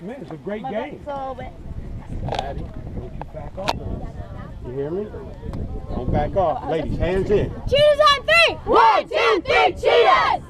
Man, it's a great game. Maddie, don't you back off. You hear me? Don't back off. Ladies, hands in. Cheetahs on 3! 1, 2, 3, cheetahs!